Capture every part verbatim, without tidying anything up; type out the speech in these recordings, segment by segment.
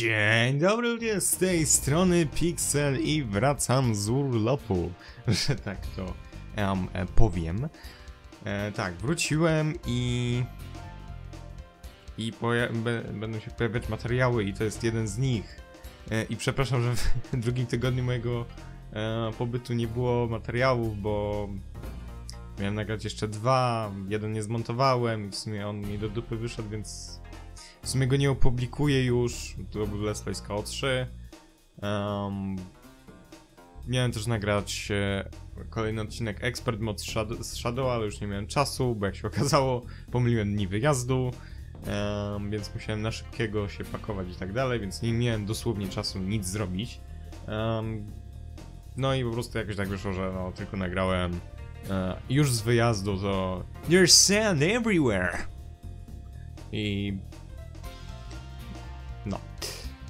Dzień dobry ludzie, z tej strony Pixel i wracam z urlopu, że tak to um, powiem. E, tak, wróciłem i... I będą się pojawiać materiały i to jest jeden z nich. E, I przepraszam, że w drugim tygodniu mojego e, pobytu nie było materiałów, bo... Miałem nagrać jeszcze dwa, jeden nie zmontowałem i w sumie on mi do dupy wyszedł, więc... W sumie go nie opublikuję już, to był Let's Play z K O trzy. Um, miałem też nagrać kolejny odcinek Expert Mod z Shadow, ale już nie miałem czasu, bo jak się okazało, pomyliłem dni wyjazdu, um, więc musiałem na szybkiego się pakować i tak dalej, więc nie miałem dosłownie czasu nic zrobić. Um, no i po prostu jakoś tak wyszło, że no, tylko nagrałem uh, już z wyjazdu to There's sand everywhere! I... No,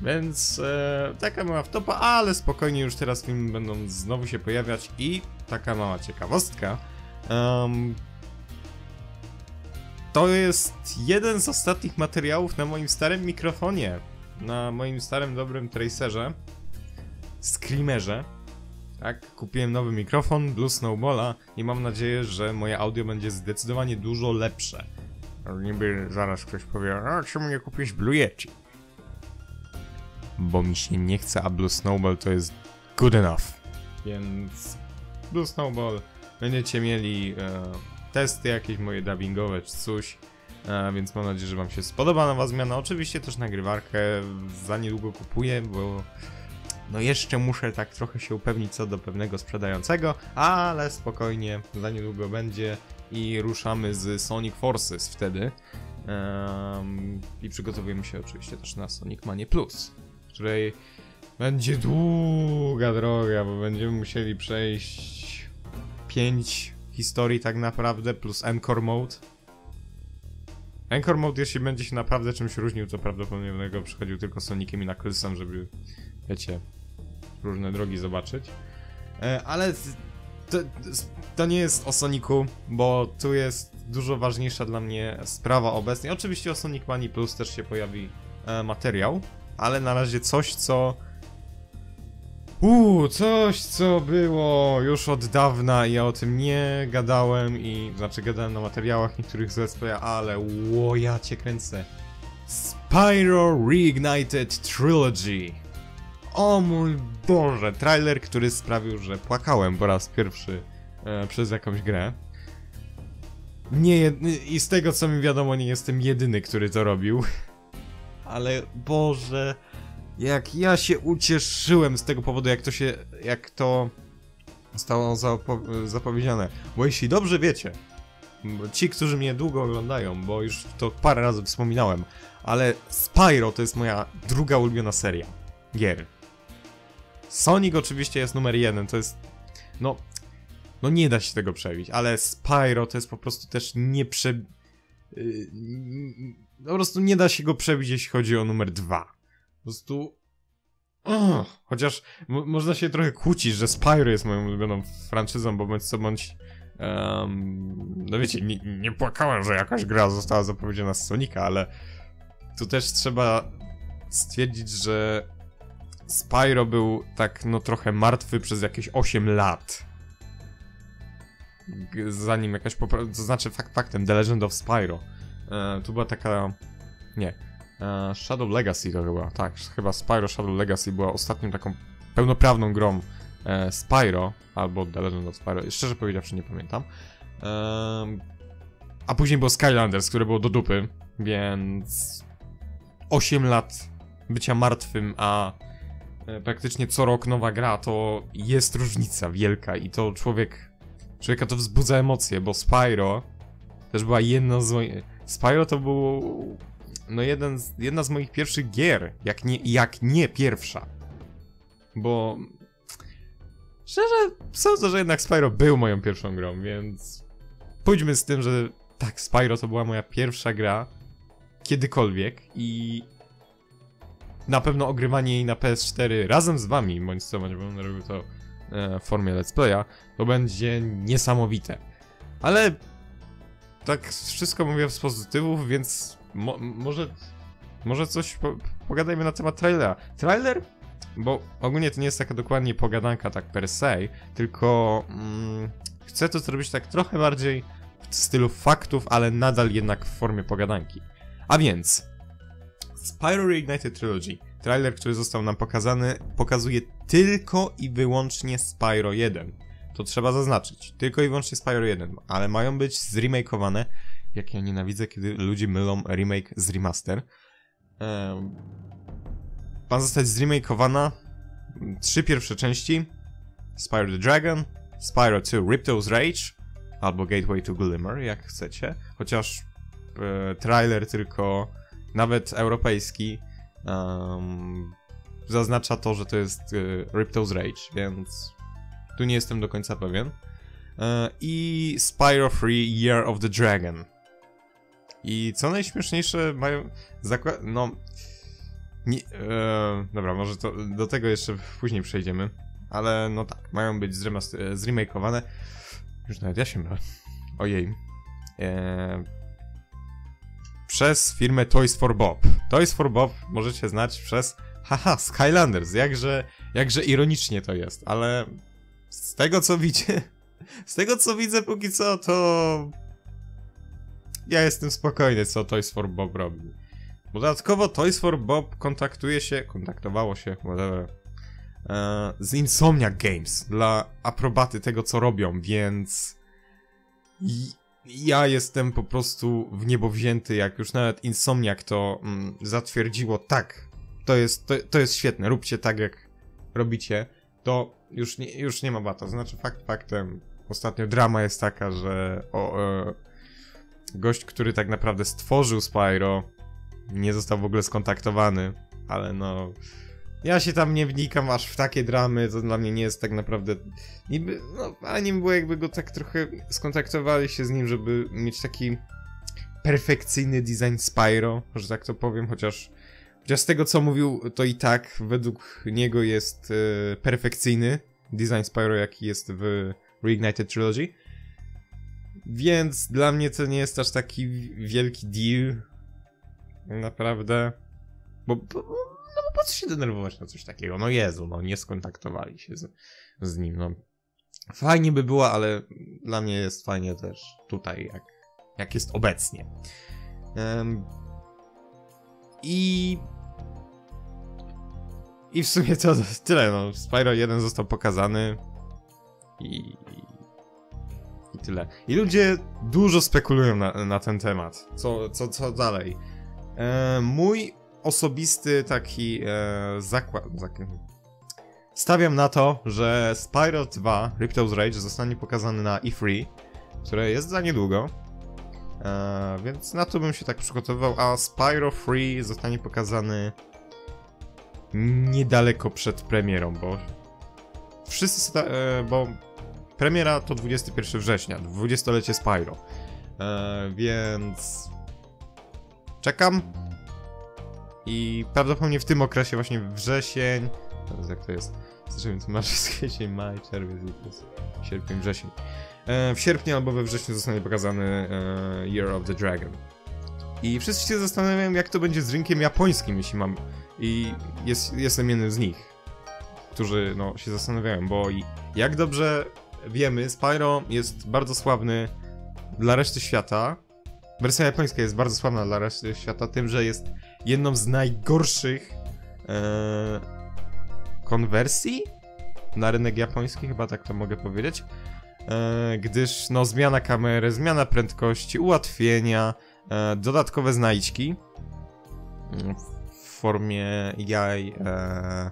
więc e, taka mała wtopa, ale spokojnie już teraz filmy będą znowu się pojawiać i taka mała ciekawostka. Um, to jest jeden z ostatnich materiałów na moim starym mikrofonie, na moim starym dobrym tracerze, screamerze. Tak, kupiłem nowy mikrofon, Blue Snowballa i mam nadzieję, że moje audio będzie zdecydowanie dużo lepsze. Niby zaraz ktoś powie, a czemu nie kupisz Blue Yeti? Bo mi się nie chce, a Blue Snowball to jest good enough. Więc Blue Snowball, będziecie mieli e, testy jakieś moje dubbingowe czy coś, e, więc mam nadzieję, że wam się spodoba nowa zmiana. Oczywiście też nagrywarkę za niedługo kupuję, bo no jeszcze muszę tak trochę się upewnić co do pewnego sprzedającego, ale spokojnie, za niedługo będzie i ruszamy z Sonic Forces wtedy. E, I przygotowujemy się oczywiście też na Sonic Mania Plus, której będzie długa droga, bo będziemy musieli przejść pięć historii tak naprawdę, plus Encore Mode. Encore Mode, jeśli będzie się naprawdę czymś różnił, to prawdopodobnie będę go przychodził tylko z Soniciem i Knucklesem, żeby, wiecie, różne drogi zobaczyć. E, ale to, to nie jest o Sonicu, bo tu jest dużo ważniejsza dla mnie sprawa obecnie. Oczywiście o Sonic Mania Plus też się pojawi e, materiał. Ale na razie coś, co... Uuu, coś, co było już od dawna i ja o tym nie gadałem i... Znaczy, gadałem na materiałach niektórych z Let's Playa, ale ło, ja cię kręcę. Spyro Reignited Trilogy. O mój Boże, trailer, który sprawił, że płakałem po raz pierwszy e, przez jakąś grę. Nie, i z tego, co mi wiadomo, nie jestem jedyny, który to robił. Ale Boże, jak ja się ucieszyłem z tego powodu, jak to się, jak to zostało zapowiedziane. Bo jeśli dobrze wiecie, ci, którzy mnie długo oglądają, bo już to parę razy wspominałem, ale Spyro to jest moja druga ulubiona seria gier. Sonic oczywiście jest numer jeden, to jest, no, no nie da się tego przebić, ale Spyro to jest po prostu też nie prze... Po prostu nie da się go przebić, jeśli chodzi o numer dwa. Po prostu... Oh, chociaż można się trochę kłócić, że Spyro jest moją ulubioną franczyzą, bo bądź co bądź... Um, no wiecie, nie, nie płakałem, że jakaś gra została zapowiedziana z Sonika, ale... Tu też trzeba stwierdzić, że... Spyro był tak no trochę martwy przez jakieś osiem lat. Zanim jakaś poprawka... To znaczy fakt faktem, The Legend of Spyro. E, tu była taka... Nie. E, Shadow Legacy to chyba. Tak, chyba Spyro Shadow Legacy była ostatnią taką pełnoprawną grą e, Spyro. Albo The Legend of Spyro. Szczerze powiedziawszy nie pamiętam. E, a później było Skylanders, które było do dupy. Więc... osiem lat bycia martwym, a... E, praktycznie co rok nowa gra, to jest różnica wielka i to człowiek... Człowieka to wzbudza emocje, bo Spyro też była jedna z moich... Spyro to był... No jeden z, jedna z moich pierwszych gier, jak nie, jak nie pierwsza. Bo... Szczerze sądzę, że jednak Spyro był moją pierwszą grą, więc... Pójdźmy z tym, że tak, Spyro to była moja pierwsza gra kiedykolwiek i... Na pewno ogrywanie jej na P S cztery razem z wami, bądź co, bądź będę robił to... w formie Let's Playa, to będzie niesamowite. Ale tak wszystko mówię z pozytywów, więc mo może Może coś po pogadajmy na temat trailera. Trailer? Bo ogólnie to nie jest taka dokładnie pogadanka tak per se, tylko mm, chcę to zrobić tak trochę bardziej w stylu faktów, ale nadal jednak w formie pogadanki. A więc Spyro Reignited Trilogy. Trailer, który został nam pokazany, pokazuje tylko i wyłącznie Spyro jeden. To trzeba zaznaczyć. Tylko i wyłącznie Spyro jeden. Ale mają być zremakeowane. Jak ja nienawidzę, kiedy ludzie mylą remake z remaster. Um, ma zostać zremakeowana trzy pierwsze części. Spyro the Dragon, Spyro two Ripto's Rage, albo Gateway to Glimmer, jak chcecie. Chociaż e, trailer tylko, nawet europejski, um, zaznacza to, że to jest e, Ripto's Rage, więc tu nie jestem do końca pewien. E, I Spyro trzy Year of the Dragon. I co najśmieszniejsze mają... No... Nie, e, dobra, może to, do tego jeszcze później przejdziemy. Ale no tak, mają być zremakeowane. Już nawet ja się mylę. Ojej. Eee... Przez firmę Toys for Bob. Toys for Bob możecie znać przez... Haha, Skylanders. Jakże, jakże ironicznie to jest, ale... Z tego co widzę... Z tego co widzę póki co, to... Ja jestem spokojny, co Toys for Bob robi. Dodatkowo Toys for Bob kontaktuje się... Kontaktowało się, whatever. Z Insomniac Games dla aprobaty tego, co robią, więc ja jestem po prostu w niebo wzięty, jak już nawet Insomniac to mm, zatwierdziło, tak, to jest, to, to jest świetne, róbcie tak, jak robicie, to już nie, już nie ma bata. Znaczy fakt faktem, ostatnio drama jest taka, że o, e, gość, który tak naprawdę stworzył Spyro, nie został w ogóle skontaktowany, ale no... Ja się tam nie wnikam aż w takie dramy, to dla mnie nie jest tak naprawdę... Niby, no, ale nie było jakby go tak trochę... Skontaktowali się z nim, żeby mieć taki perfekcyjny design Spyro, że tak to powiem, chociaż... Chociaż z tego, co mówił, to i tak według niego jest e, perfekcyjny design Spyro, jaki jest w Reignited Trilogy. Więc dla mnie to nie jest aż taki wielki deal. Naprawdę. Bo... bo po co się denerwować na coś takiego? No Jezu, no nie skontaktowali się z, z nim, no. Fajnie by było, ale dla mnie jest fajnie też tutaj, jak, jak jest obecnie. Um, I... I w sumie to tyle, no. Spyro jeden został pokazany i... I tyle. I ludzie dużo spekulują na, na ten temat. Co, co, co dalej? Um, mój... osobisty taki e, zakład... Stawiam na to, że Spyro dwa Ripto's Rage zostanie pokazany na E trzy, które jest za niedługo, e, więc na to bym się tak przygotowywał, a Spyro trzy zostanie pokazany niedaleko przed premierą, bo wszyscy... E, bo premiera to dwudziestego pierwszego września, dwudziestolecie Spyro, e, więc... Czekam. I prawdopodobnie w tym okresie właśnie wrzesień... Teraz jak to jest? Zaczynamy to marzec, kwiecień, maj, czerwiec, lipiec, sierpień, wrzesień. E, w sierpniu albo we wrześniu zostanie pokazany e, Year of the Dragon. I wszyscy się zastanawiają, jak to będzie z rynkiem japońskim, jeśli mam... I jest, jestem jednym z nich, którzy no, się zastanawiają, bo i jak dobrze wiemy, Spyro jest bardzo sławny dla reszty świata. Wersja japońska jest bardzo sławna dla reszty świata tym, że jest jedną z najgorszych e, konwersji na rynek japoński, chyba tak to mogę powiedzieć, e, gdyż no zmiana kamery, zmiana prędkości, ułatwienia, e, dodatkowe znajdźki w formie jaj, e,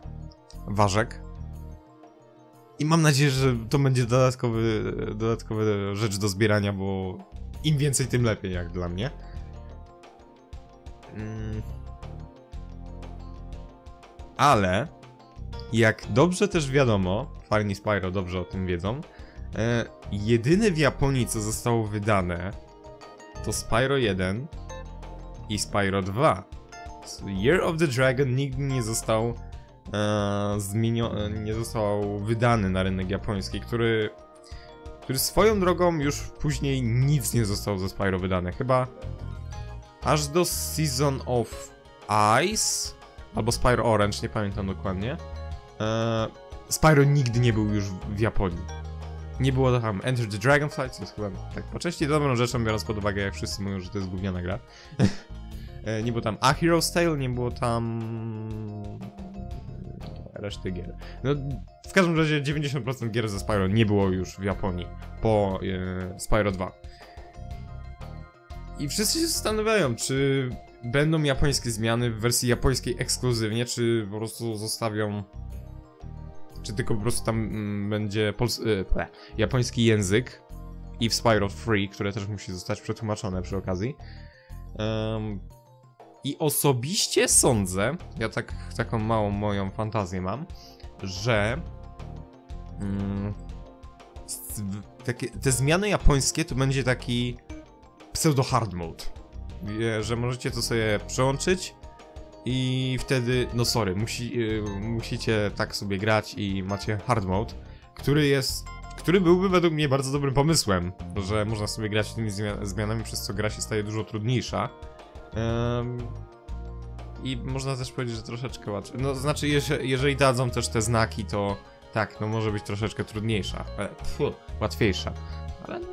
ważek. I mam nadzieję, że to będzie dodatkowy, dodatkowa rzecz do zbierania, bo im więcej, tym lepiej, jak dla mnie. Mm. Ale jak dobrze też wiadomo, fani Spyro dobrze o tym wiedzą, e, jedyne w Japonii, co zostało wydane, to Spyro jeden i Spyro dwa. Year of the Dragon nigdy nie został e, zmieniony, nie został wydany na rynek japoński, który, który swoją drogą już później nic nie zostało ze Spyro wydane, chyba aż do Season of Ice albo Spyro Orange, nie pamiętam dokładnie. Eee, Spyro nigdy nie był już w Japonii. Nie było tam Enter the Dragonfly, co jest chyba tak po części dobrą rzeczą, biorąc pod uwagę, jak wszyscy mówią, że to jest gówniana gra. eee, nie było tam A Hero's Tale, nie było tam... reszty gier. No, w każdym razie dziewięćdziesiąt procent gier ze Spyro nie było już w Japonii po e, Spyro dwa. I wszyscy się zastanawiają, czy będą japońskie zmiany w wersji japońskiej ekskluzywnie, czy po prostu zostawią... czy tylko po prostu tam mm, będzie pols y, ble, japoński język i w Spyro trzy, które też musi zostać przetłumaczone przy okazji. Um, I osobiście sądzę, ja tak, taką małą moją fantazję mam, że mm, takie, te zmiany japońskie to będzie taki pseudo hard mode, że możecie to sobie przełączyć i wtedy, no sorry, musi, y, musicie tak sobie grać i macie hard mode, który jest, który byłby według mnie bardzo dobrym pomysłem, że można sobie grać tymi zmian zmianami, przez co gra się staje dużo trudniejsza. Um, I można też powiedzieć, że troszeczkę łatwiej. No, znaczy, jeże, jeżeli dadzą też te znaki, to tak, no może być troszeczkę trudniejsza, ale, pfu, łatwiejsza. Ale no,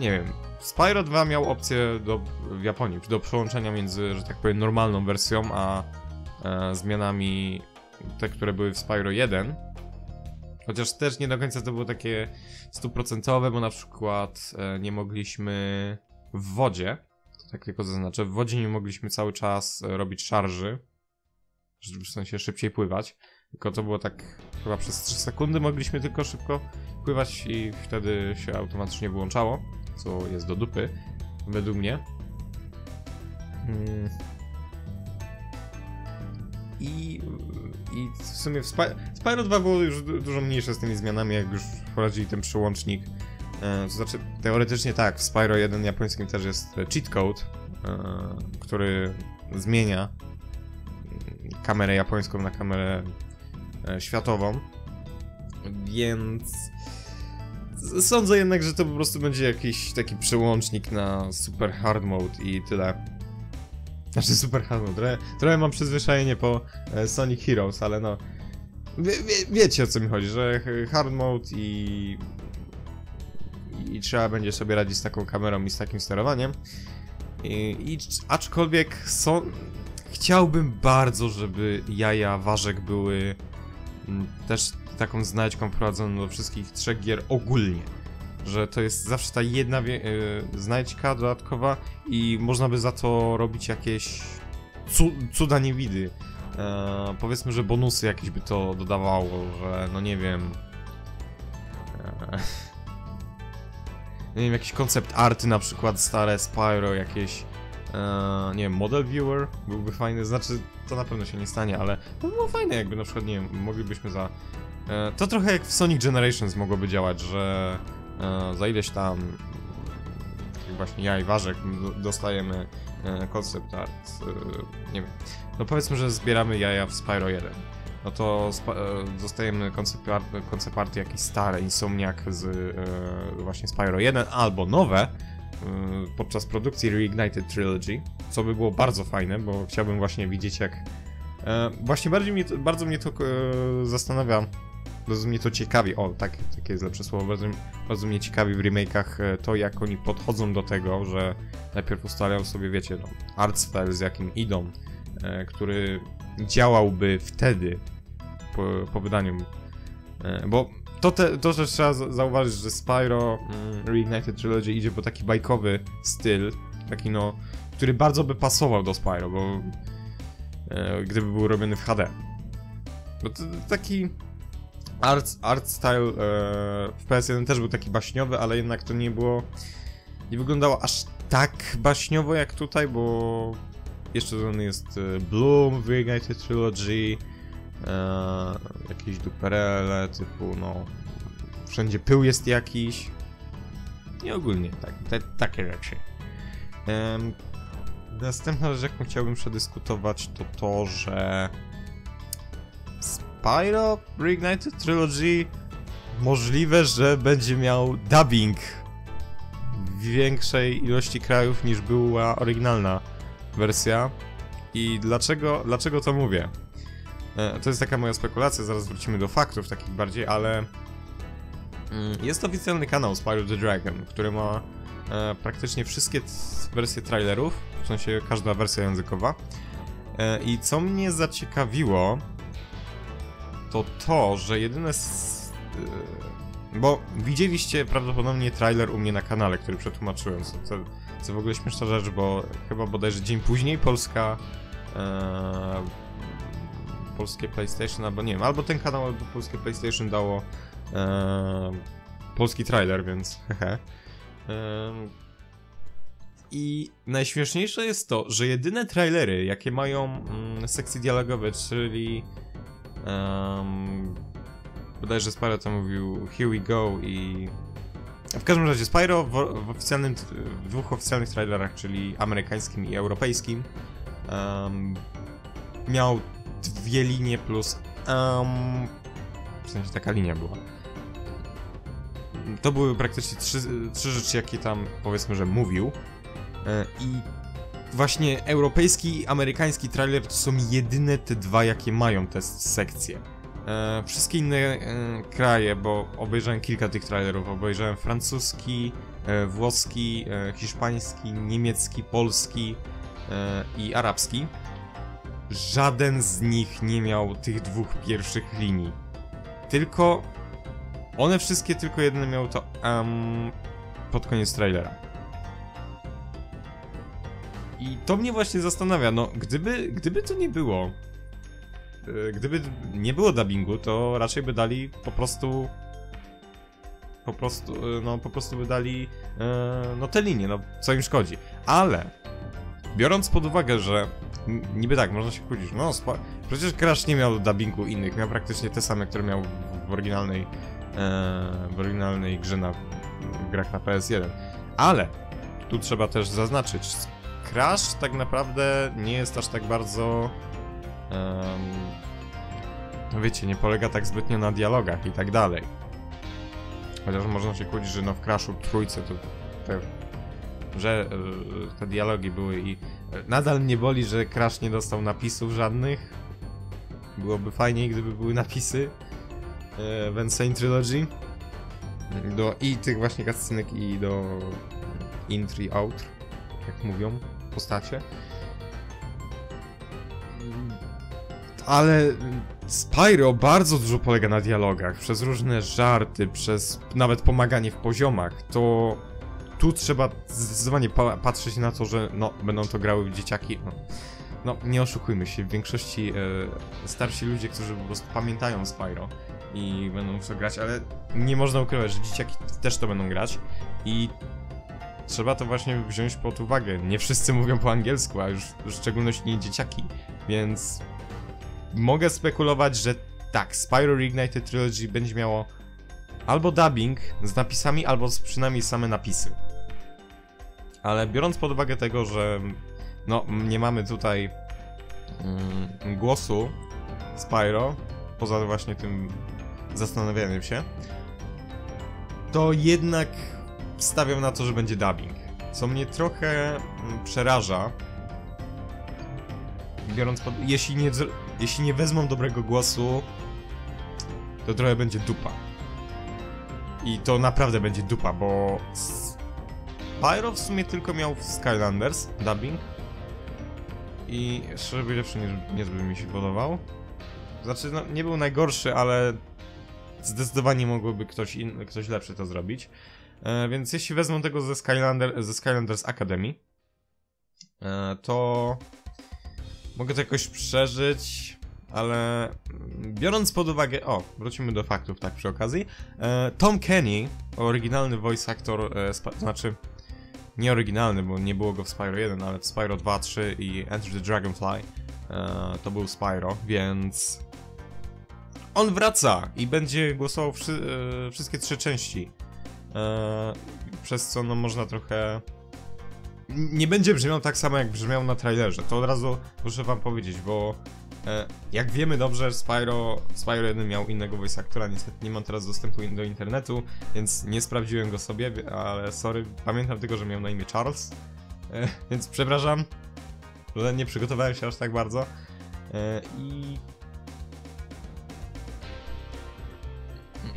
nie wiem. Spyro dwa miał opcję do, w Japonii do przełączenia między, że tak powiem, normalną wersją, a e, zmianami te, które były w Spyro jeden. Chociaż też nie do końca to było takie stuprocentowe, bo na przykład e, nie mogliśmy w wodzie. Tak tylko zaznaczę, w wodzie nie mogliśmy cały czas robić szarży, żeby w sensie szybciej pływać, tylko to było tak chyba przez trzy sekundy mogliśmy tylko szybko pływać i wtedy się automatycznie wyłączało, co jest do dupy, według mnie. Hmm. I, I w sumie w Spyro dwa było już dużo mniejsze z tymi zmianami, jak już wprowadzili ten przełącznik. To znaczy, teoretycznie tak, w Spyro jeden japońskim też jest cheat code, yy, który zmienia kamerę japońską na kamerę yy, światową, więc sądzę jednak, że to po prostu będzie jakiś taki przełącznik na super hard mode i tyle. Znaczy super hard mode, trochę, trochę mam przyzwyczajenie po yy, Sonic Heroes, ale no, wie, wie, wiecie o co mi chodzi, że hard mode i... i trzeba będzie sobie radzić z taką kamerą i z takim sterowaniem. I, i aczkolwiek są... chciałbym bardzo, żeby jaja ważek były m, też taką znajdźką prowadzoną do wszystkich trzech gier ogólnie. Że to jest zawsze ta jedna yy, znajdźka dodatkowa i można by za to robić jakieś cu cuda niewidy. E, powiedzmy, że bonusy jakieś by to dodawało, że no nie wiem... E, Nie wiem, jakiś koncept arty, na przykład stare Spyro, jakieś, e, nie wiem, model viewer byłby fajny, znaczy to na pewno się nie stanie, ale to by było fajne jakby na przykład, nie wiem, moglibyśmy za... E, to trochę jak w Sonic Generations mogłoby działać, że e, za ileś tam, jak właśnie ja i Warzek, dostajemy koncept e, art, e, nie wiem, no powiedzmy, że zbieramy jaja w Spyro jeden. No to dostajemy koncept arty jakieś stare, Insomniac z e, właśnie Spyro jeden, albo nowe e, podczas produkcji Reignited Trilogy, co by było bardzo fajne, bo chciałbym właśnie widzieć jak... E, właśnie bardziej mnie to, bardzo mnie to e, zastanawia, bardzo mnie to ciekawi, o tak, takie jest lepsze słowo, bardzo, bardzo mnie ciekawi w remake'ach e, to, jak oni podchodzą do tego, że najpierw ustalają sobie, wiecie, no, art style, z jakim idą, e, który działałby wtedy. Po, po wydaniu, bo to, te, to też trzeba zauważyć, że Spyro mm, Reignited Trilogy idzie po taki bajkowy styl, taki no, który bardzo by pasował do Spyro, bo e, gdyby był robiony w H D. Bo to, taki art, art style e, w P S jeden też był taki baśniowy, ale jednak to nie było, nie wyglądało aż tak baśniowo jak tutaj, bo jeszcze dodany jest Bloom w Reignited Trilogy. Eee, jakieś duperele typu, no... wszędzie pył jest jakiś. I ogólnie tak, te, takie rzeczy. Eee, następna rzecz, jaką chciałbym przedyskutować, to to, że... Spyro Reignited Trilogy możliwe, że będzie miał dubbing w większej ilości krajów niż była oryginalna wersja. I dlaczego, dlaczego to mówię? To jest taka moja spekulacja, zaraz wrócimy do faktów takich bardziej, ale jest oficjalny kanał Spyro the Dragon, który ma praktycznie wszystkie wersje trailerów, w sensie każda wersja językowa. I co mnie zaciekawiło, to to, że jedyne z... Bo widzieliście prawdopodobnie trailer u mnie na kanale, który przetłumaczyłem, co, co, co w ogóle śmieszna rzecz, bo chyba bodajże dzień później Polska... E... Polskie PlayStation, albo nie wiem, albo ten kanał, albo Polskie PlayStation dało e... polski trailer, więc hehe. E... I najśmieszniejsze jest to, że jedyne trailery, jakie mają mm, sekcje dialogowe, czyli... Um, bodajże Spyro to mówił Here we go i... W każdym razie Spyro w, w, oficjalnym, w dwóch oficjalnych trailerach, czyli amerykańskim i europejskim, um, miał dwie linie plus... Um, w sensie taka linia była. To były praktycznie trzy, trzy rzeczy, jakie tam powiedzmy, że mówił. I właśnie europejski i amerykański trailer to są jedyne te dwa, jakie mają te sekcje. E, wszystkie inne e, kraje, bo obejrzałem kilka tych trailerów, obejrzałem francuski, e, włoski, e, hiszpański, niemiecki, polski e, i arabski. Żaden z nich nie miał tych dwóch pierwszych linii. Tylko one wszystkie, tylko jedne miały to um, pod koniec trailera. I to mnie właśnie zastanawia, no gdyby, gdyby to nie było, gdyby nie było dubbingu, to raczej by dali po prostu, po prostu, no po prostu by dali, no te linie, no co im szkodzi. Ale, biorąc pod uwagę, że niby tak, można się kłócić, no przecież Crash nie miał dubbingu innych, miał praktycznie te same, które miał w oryginalnej, w oryginalnej grze na, w grach na P S jeden. Ale, tu trzeba też zaznaczyć, Crash tak naprawdę nie jest aż tak bardzo... Um, wiecie, nie polega tak zbytnio na dialogach i tak dalej. Chociaż można się kłócić, że no w Crashu trójce to... Te, że y, te dialogi były i... Nadal mnie boli, że Crash nie dostał napisów żadnych. Byłoby fajniej, gdyby były napisy y, w N.Sane Trilogy. Do i tych właśnie cutscenek i do intro i outro, jak mówią postacie. Ale Spyro bardzo dużo polega na dialogach, przez różne żarty, przez nawet pomaganie w poziomach, to tu trzeba zdecydowanie pa patrzeć na to, że no, będą to grały dzieciaki. No, no nie oszukujmy się, w większości e, starsi ludzie, którzy po prostu pamiętają Spyro i będą w to grać, ale nie można ukrywać, że dzieciaki też to będą grać i trzeba to właśnie wziąć pod uwagę. Nie wszyscy mówią po angielsku, a już w szczególności nie dzieciaki, więc... Mogę spekulować, że tak, Spyro Reignited Trilogy będzie miało albo dubbing z napisami, albo przynajmniej same napisy. Ale biorąc pod uwagę tego, że no, nie mamy tutaj mm, głosu Spyro, poza właśnie tym zastanawianiem się, to jednak stawiam na to, że będzie dubbing. Co mnie trochę przeraża, biorąc pod... Jeśli nie... Jeśli nie wezmą dobrego głosu, to trochę będzie dupa. I to naprawdę będzie dupa, bo... Spyro w sumie tylko miał w Skylanders dubbing. I szczerze powiedziawszy, niezbyt mi się podobał. Znaczy, no, nie był najgorszy, ale... Zdecydowanie mogłoby ktoś, in... ktoś lepszy to zrobić. E, więc jeśli wezmą tego ze, Skylander... ze Skylanders Academy, e, to... Mogę to jakoś przeżyć, ale biorąc pod uwagę... O, wrócimy do faktów tak przy okazji. E, Tom Kenny, oryginalny voice actor, e, to znaczy nie oryginalny, bo nie było go w Spyro jeden, ale w Spyro dwa, trzy i Enter the Dragonfly, e, to był Spyro, więc on wraca i będzie głosował wszy e, wszystkie trzy części, e, przez co no można trochę... Nie będzie brzmiał tak samo, jak brzmiał na trailerze, to od razu muszę wam powiedzieć, bo e, jak wiemy dobrze, Spyro, Spyro jeden miał innego voice actora, niestety nie mam teraz dostępu in, do internetu, więc nie sprawdziłem go sobie, ale sorry, pamiętam tylko, że miał na imię Charles, e, więc przepraszam, szczerze, nie przygotowałem się aż tak bardzo. I...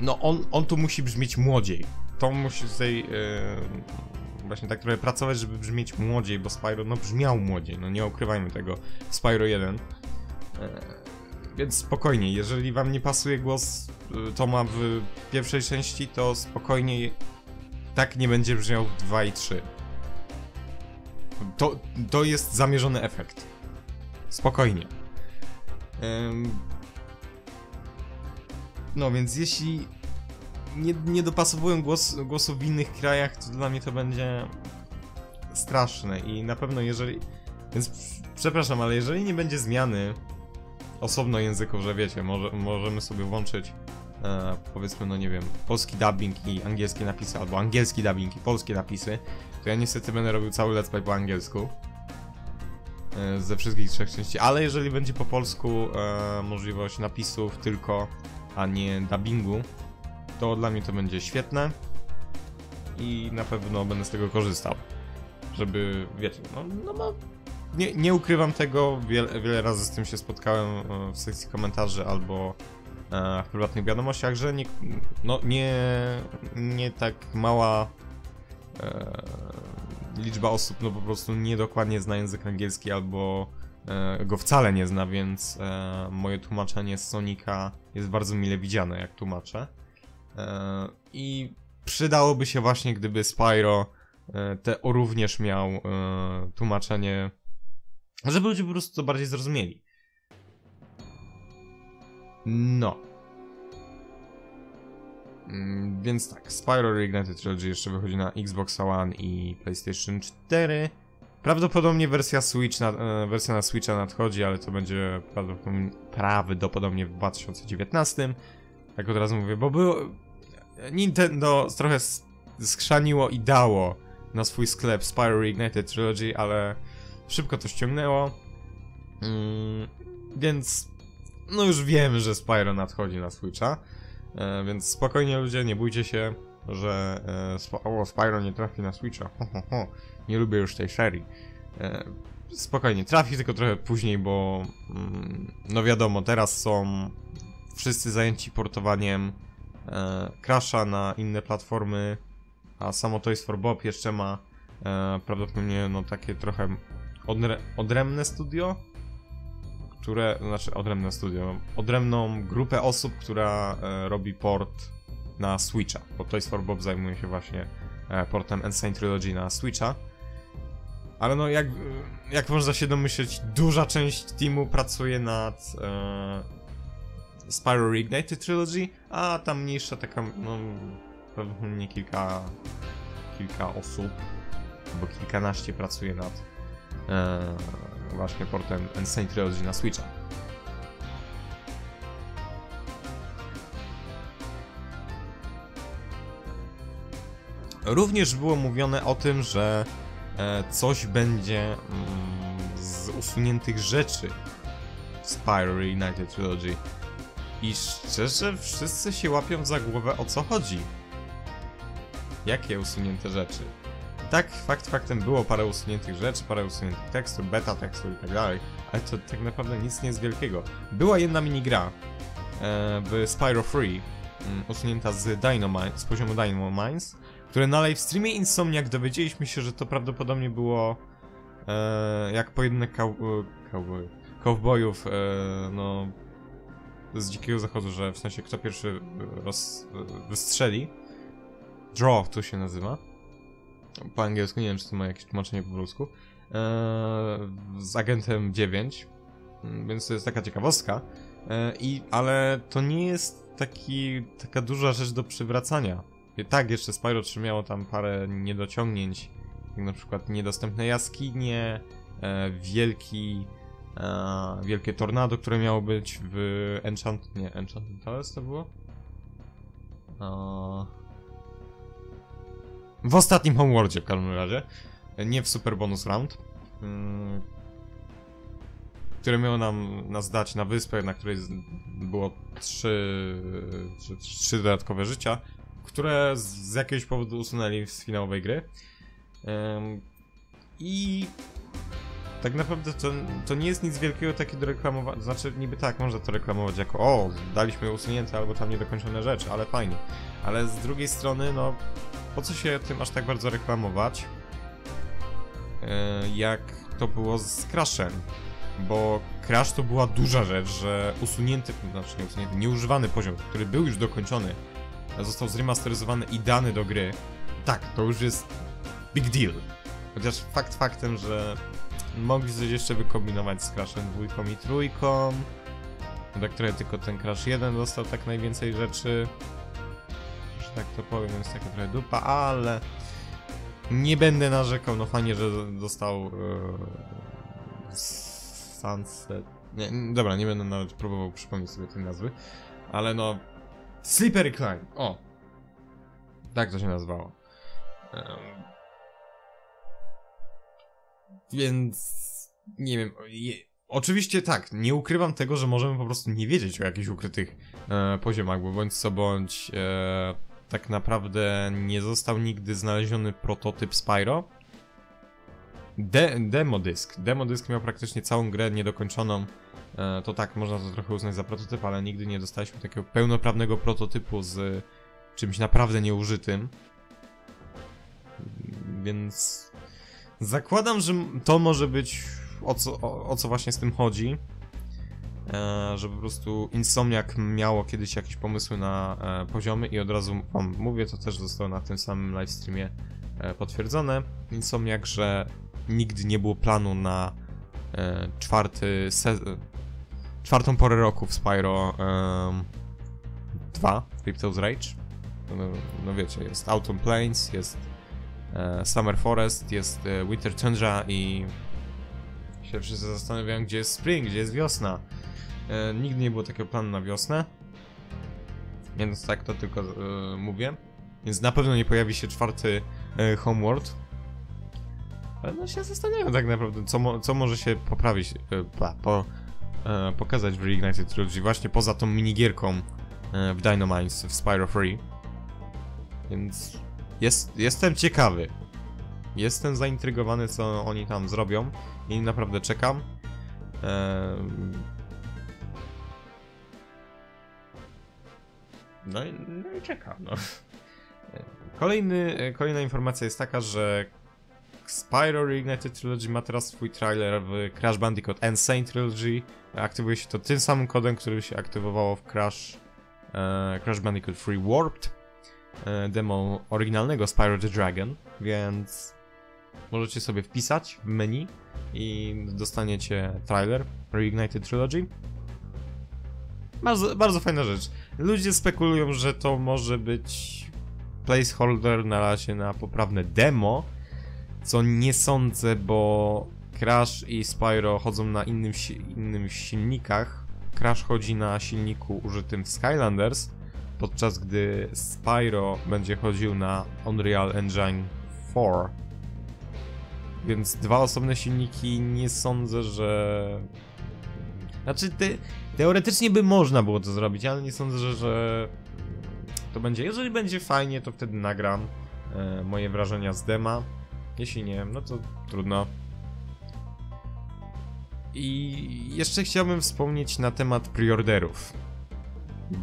No on, on tu musi brzmieć młodziej. To musi tutaj yy, właśnie tak trochę pracować, żeby brzmieć młodziej, bo Spyro no brzmiał młodziej, no nie ukrywajmy tego, Spyro jeden. Yy, więc spokojnie, jeżeli wam nie pasuje głos yy, Toma w pierwszej części, to spokojnie tak nie będzie brzmiał w dwa i trzy. To, to jest zamierzony efekt. Spokojnie. Yy, No więc jeśli nie, nie dopasowują głos, głosu w innych krajach, to dla mnie to będzie straszne i na pewno jeżeli... Więc przepraszam, ale jeżeli nie będzie zmiany osobno języków, że wiecie, może, możemy sobie włączyć e, powiedzmy, no nie wiem, polski dubbing i angielskie napisy, albo angielski dubbing i polskie napisy, to ja niestety będę robił cały let's play po angielsku. E, ze wszystkich trzech części, ale jeżeli będzie po polsku e, możliwość napisów tylko, a nie dubbingu, to dla mnie to będzie świetne i na pewno będę z tego korzystał, żeby, wiecie, no, no, no nie, nie ukrywam tego, wiele, wiele razy z tym się spotkałem w sekcji komentarzy albo e, w prywatnych wiadomościach, że nie, no, nie, nie tak mała e, liczba osób no po prostu niedokładnie zna język angielski albo go wcale nie zna, więc e, moje tłumaczenie z Sonika jest bardzo mile widziane, jak tłumaczę. E, I przydałoby się właśnie, gdyby Spyro e, te o również miał e, tłumaczenie, żeby ludzie po prostu to bardziej zrozumieli. No. Mm, więc tak, Spyro Reignited Trilogy jeszcze wychodzi na Xbox One i PlayStation cztery. Prawdopodobnie wersja, Switch na, wersja na Switcha nadchodzi, ale to będzie prawdopodobnie w dwa tysiące dziewiętnastym. Tak od razu mówię, bo było... Nintendo trochę skrzaniło i dało na swój sklep Spyro Reignited Trilogy, ale szybko to ściągnęło. Mm, więc no już wiemy, że Spyro nadchodzi na Switcha, e, więc spokojnie ludzie, nie bójcie się, że e, sp o, Spyro nie trafi na Switcha. Ho, ho, ho. Nie lubię już tej serii. E, spokojnie, trafi tylko trochę później, bo mm, no wiadomo, teraz są wszyscy zajęci portowaniem e, Crasha na inne platformy, a samo Toys for Bob jeszcze ma e, prawdopodobnie no takie trochę odre odrębne studio, które, znaczy odrębne studio, odrębną grupę osób, która e, robi port na Switcha, bo Toys for Bob zajmuje się właśnie e, portem N.Sane Trilogy na Switcha. Ale no, jak, jak można się domyśleć, duża część teamu pracuje nad e, Spyro Reignited Trilogy, a ta mniejsza taka, no, prawdopodobnie kilka, kilka osób, albo kilkanaście pracuje nad e, właśnie portem N.Sane Trilogy na Switcha. Również było mówione o tym, że coś będzie z usuniętych rzeczy w Spyro Reignited Trilogy i szczerze wszyscy się łapią za głowę, o co chodzi, jakie usunięte rzeczy. Tak, fakt faktem było parę usuniętych rzeczy, parę usuniętych tekstur, beta tekstur i tak dalej, ale to tak naprawdę nic nie jest wielkiego. Była jedna minigra w Spyro trzy usunięta z, Dynamine, z poziomu Dynamines, które na live streamie Insomniac dowiedzieliśmy się, że to prawdopodobnie było e, jak pojedynek cowboyów e, no, z Dzikiego Zachodu, że w sensie kto pierwszy roz, wystrzeli. Draw tu się nazywa. Po angielsku, nie wiem czy to ma jakieś tłumaczenie po polsku. E, z agentem dziewięć, więc to jest taka ciekawostka. E, i, ale to nie jest taki, taka duża rzecz do przywracania. Tak, jeszcze Spyro trzy miało tam parę niedociągnięć, jak na przykład niedostępne jaskinie, e, wielki, e, wielkie tornado, które miało być w Enchant... nie, Enchanted Towers to było? E... W ostatnim Homeworldzie w każdym razie, nie w Super Bonus Round, hmm, które miało nam nas dać na wyspę, na której było trzy, trzy, trzy dodatkowe życia, które z jakiegoś powodu usunęli z finałowej gry. Ym, I tak naprawdę to, to nie jest nic wielkiego takie do reklamowania, znaczy niby tak, można to reklamować jako o, daliśmy usunięte albo tam niedokończone rzeczy, ale fajnie. Ale z drugiej strony, no, po co się tym aż tak bardzo reklamować, yy, jak to było z Crashem, bo Crash to była duża rzecz, że usunięty, znaczy nie usunięty, nieużywany poziom, który był już dokończony, został zremasteryzowany i dany do gry. Tak, to już jest big deal. Chociaż fakt faktem, że mogli coś jeszcze wykombinować z Crashem dwójką i trójką, do której tylko ten Crash jeden dostał tak najwięcej rzeczy, że tak to powiem, jest taka trochę dupa, ale nie będę narzekał, no fajnie, że dostał yy, Sunset, nie, dobra, nie będę nawet próbował przypomnieć sobie tej nazwy, ale no Slippery Climb, o, tak to się nazywało. Um. Więc nie wiem, je, oczywiście tak, nie ukrywam tego, że możemy po prostu nie wiedzieć o jakichś ukrytych e, poziomach, bo bądź co bądź e, tak naprawdę nie został nigdy znaleziony prototyp Spyro. De, demo dysk, demo dysk miał praktycznie całą grę niedokończoną, e, to tak, można to trochę uznać za prototyp, ale nigdy nie dostaliśmy takiego pełnoprawnego prototypu z czymś naprawdę nieużytym, więc... Zakładam, że to może być o co, o, o co właśnie z tym chodzi, e, że po prostu Insomniac miało kiedyś jakieś pomysły na e, poziomy i od razu wam mówię, to też zostało na tym samym livestreamie e, potwierdzone, Insomniac, że nigdy nie było planu na e, czwarty sezon, czwartą porę roku w Spyro dwa, e, Ripto's Rage, no, no wiecie, jest Autumn Plains, jest Summer Forest, jest Winter Tundra i się wszyscy zastanawiają, gdzie jest spring, gdzie jest wiosna. E, nigdy nie było takiego planu na wiosnę, więc tak to tylko e, mówię. Więc na pewno nie pojawi się czwarty e, Homeworld. Ale no się zastanawiam tak naprawdę, co, mo co może się poprawić, e, po, e, pokazać w Reignited Trilogy, właśnie poza tą minigierką e, w Dynamines w Spyro trzy. Więc... Jest, jestem ciekawy. Jestem zaintrygowany, co oni tam zrobią i naprawdę czekam. Eee... No, i, no i czekam. No. Kolejny, kolejna informacja jest taka, że Spyro Reignited Trilogy ma teraz swój trailer w Crash Bandicoot N.Sane Trilogy. Aktywuje się to tym samym kodem, który się aktywowało w Crash, eee, Crash Bandicoot trzy Warped. Demo oryginalnego Spyro the Dragon, więc możecie sobie wpisać w menu i dostaniecie trailer Reignited Trilogy. Bardzo, bardzo fajna rzecz. Ludzie spekulują, że to może być placeholder na razie na poprawne demo, co nie sądzę, bo Crash i Spyro chodzą na innym, si innym silnikach. Crash chodzi na silniku użytym w Skylanders, podczas gdy Spyro będzie chodził na Unreal Engine cztery. Więc dwa osobne silniki, nie sądzę, że... Znaczy, te... teoretycznie by można było to zrobić, ale nie sądzę, że, że to będzie... Jeżeli będzie fajnie, to wtedy nagram e, moje wrażenia z dema. Jeśli nie, no to trudno. I jeszcze chciałbym wspomnieć na temat preorderów.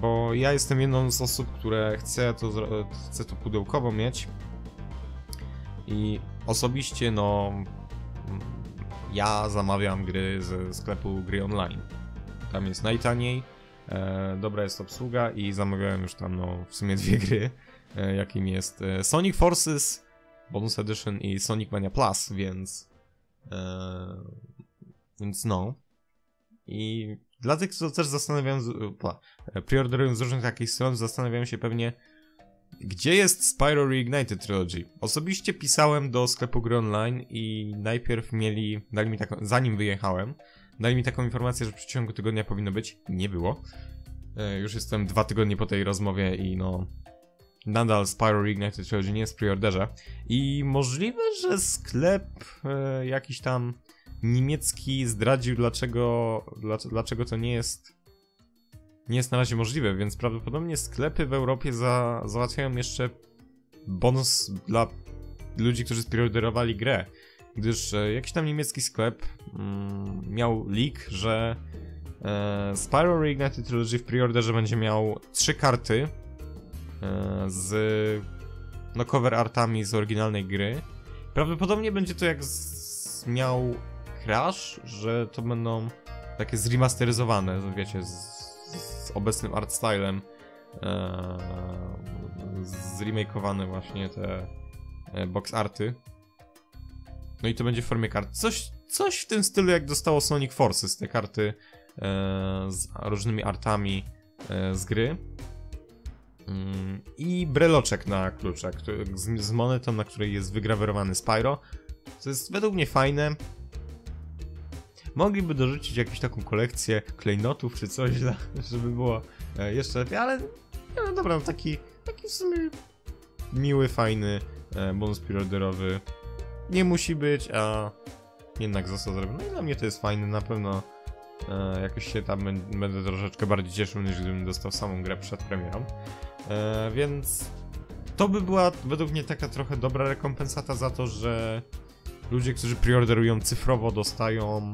Bo ja jestem jedną z osób, które chce to, chce to pudełkowo mieć i osobiście no ja zamawiam gry ze sklepu gry online, tam jest najtaniej, e, dobra jest obsługa i zamawiałem już tam no w sumie dwie gry, e, jakim jest e, Sonic Forces Bonus Edition i Sonic Mania Plus, więc e, więc no i dla tych, co też zastanawiam, preorderują z różnych takich stron, zastanawiam się pewnie, gdzie jest Spyro Reignited Trilogy. Osobiście pisałem do sklepu gry online i najpierw mieli, dali mi taką, zanim wyjechałem, dali mi taką informację, że w przeciągu tygodnia powinno być, nie było. Już jestem dwa tygodnie po tej rozmowie i no, nadal Spyro Reignited Trilogy nie jest w preorderze. I możliwe, że sklep e, jakiś tam... niemiecki zdradził, dlaczego, dlaczego to nie jest nie jest na razie możliwe, więc prawdopodobnie sklepy w Europie za, załatwiają jeszcze bonus dla ludzi, którzy preorderowali grę, gdyż jakiś tam niemiecki sklep mm, miał leak, że e, Spyro Reignited Trilogy w preorderze będzie miał trzy karty e, z no, cover artami z oryginalnej gry. Prawdopodobnie będzie to jak z, miał Crash, że to będą takie zremasteryzowane, wiecie, z, z obecnym art stylem, e, zremakeowane właśnie te e, box arty. No i to będzie w formie kart. Coś, coś w tym stylu jak dostało Sonic Forces, te karty e, z różnymi artami e, z gry. Mm, I breloczek na kluczach z, z monetą, na której jest wygrawerowany Spyro. Co jest według mnie fajne. Mogliby dorzucić jakąś taką kolekcję klejnotów czy coś, żeby było e, jeszcze lepiej, ale no dobra, no taki, taki w sumie miły, fajny e, bonus preorderowy. Nie musi być, a jednak został zrobiony. No i dla mnie to jest fajne, na pewno e, jakoś się tam będę troszeczkę bardziej cieszył, niż gdybym dostał samą grę przed premierą. E, więc to by była według mnie taka trochę dobra rekompensata za to, że ludzie, którzy preorderują cyfrowo, dostają,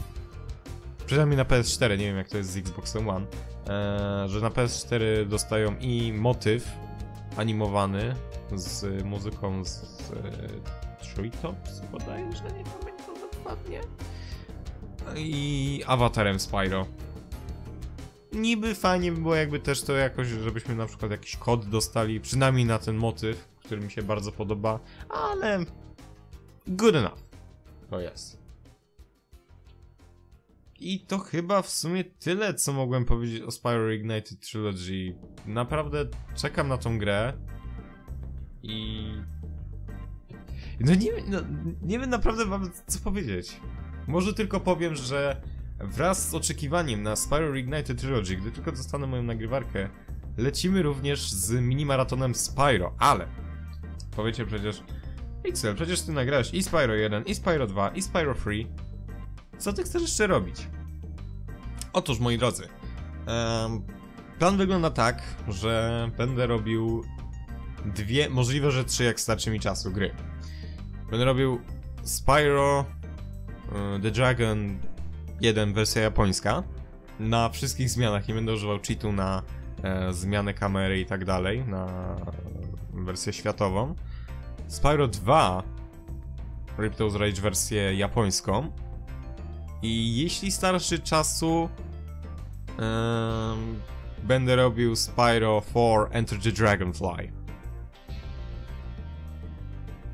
przynajmniej na P S cztery, nie wiem jak to jest z Xboxem One, e, że na P S cztery dostają i motyw animowany z muzyką z, z Treetops, podaję, że nie pamiętam dokładnie. I awatarem Spyro. Niby fajnie by było jakby też to jakoś, żebyśmy na przykład jakiś kod dostali, przynajmniej na ten motyw, który mi się bardzo podoba, ale good enough. To jest. I to chyba w sumie tyle, co mogłem powiedzieć o Spyro Reignited Trilogy. Naprawdę czekam na tą grę. I... No nie, no, nie wiem naprawdę wam co powiedzieć. Może tylko powiem, że wraz z oczekiwaniem na Spyro Reignited Trilogy, gdy tylko dostanę moją nagrywarkę, lecimy również z minimaratonem Spyro, ale powiecie przecież, Pixel, przecież ty nagrałeś i Spyro jeden, i Spyro dwa, i Spyro trzy. Co ty chcesz jeszcze robić? Otóż, moi drodzy, um, plan wygląda tak, że będę robił dwie, możliwe, że trzy, jak starczy mi czasu, gry. Będę robił Spyro The Dragon jeden, wersja japońska, na wszystkich zmianach, nie będę używał cheatu na e, zmianę kamery i tak dalej, na wersję światową. Spyro dwa Ripto's Rage, wersję japońską. I jeśli starszy czasu, e, będę robił Spyro cztery Enter the Dragonfly.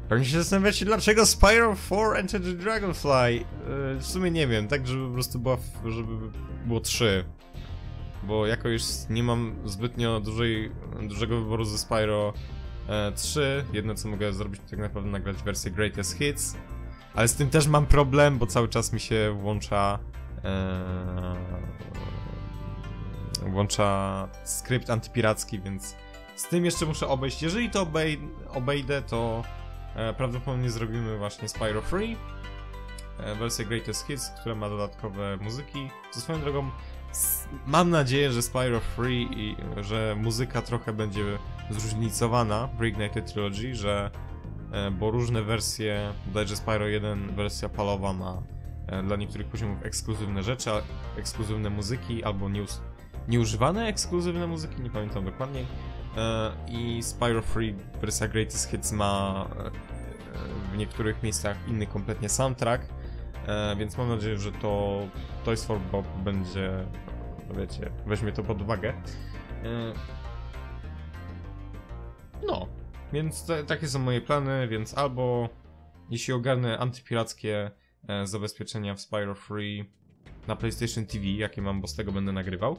Pewnie się zastanawiacie, dlaczego Spyro cztery Enter the Dragonfly? Yy, w sumie nie wiem, tak żeby po prostu była, żeby było trzy. Bo jako już nie mam zbytnio dużej, dużego wyboru ze Spyro e, trzy. Jedno co mogę zrobić, tak naprawdę nagrać wersję Greatest Hits. Ale z tym też mam problem, bo cały czas mi się włącza... E, włącza skrypt antypiracki, więc z tym jeszcze muszę obejść. Jeżeli to obej obejdę, to... Prawdopodobnie zrobimy właśnie Spyro trzy, wersję Greatest Hits, która ma dodatkowe muzyki. Co swoją drogą, mam nadzieję, że Spyro trzy i że muzyka trochę będzie zróżnicowana w Reignited Trilogy, że, bo różne wersje, bodajże Spyro jeden, wersja palowa ma dla niektórych poziomów ekskluzywne rzeczy, ekskluzywne muzyki albo news, nieużywane ekskluzywne muzyki, nie pamiętam dokładnie. I Spyro trzy wersja Greatest Hits ma w niektórych miejscach inny kompletnie soundtrack, więc mam nadzieję, że to Toys for Bob będzie, wiecie, weźmie to pod uwagę. No, więc te, takie są moje plany, więc albo jeśli ogarnę antypirackie zabezpieczenia w Spyro trzy na PlayStation T V, jakie mam, bo z tego będę nagrywał,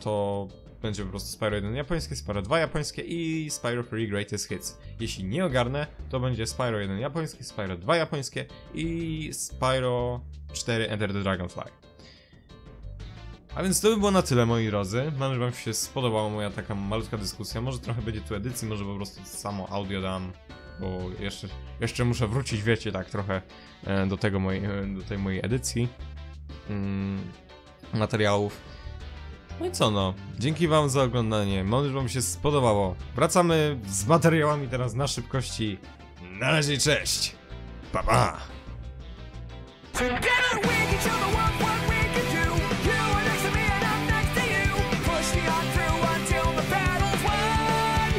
to będzie po prostu Spyro jeden japońskie, Spyro dwa japońskie i Spyro trzy Greatest Hits. Jeśli nie ogarnę, to będzie Spyro jeden japońskie, Spyro dwa japońskie i Spyro cztery Enter the Dragonfly. A więc to by było na tyle, moi drodzy. Mam, że wam się spodobała moja taka malutka dyskusja. Może trochę będzie tu edycji, może po prostu samo audio dam, bo jeszcze, jeszcze muszę wrócić, wiecie, tak trochę do tego mojej, do tej mojej edycji mm, materiałów. No i co no, dzięki wam za oglądanie, mam nadzieję, że wam się spodobało. Wracamy z materiałami teraz na szybkości. Na razie, cześć! Pa, pa! Together we can show the world what we can do. You are next to me and I'm next to you. Push me on through until the battle's won.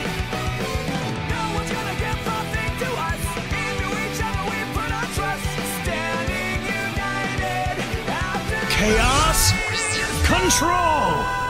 No one's gonna give a thing to us. Into each other we put our trust. Standing united after chaos control.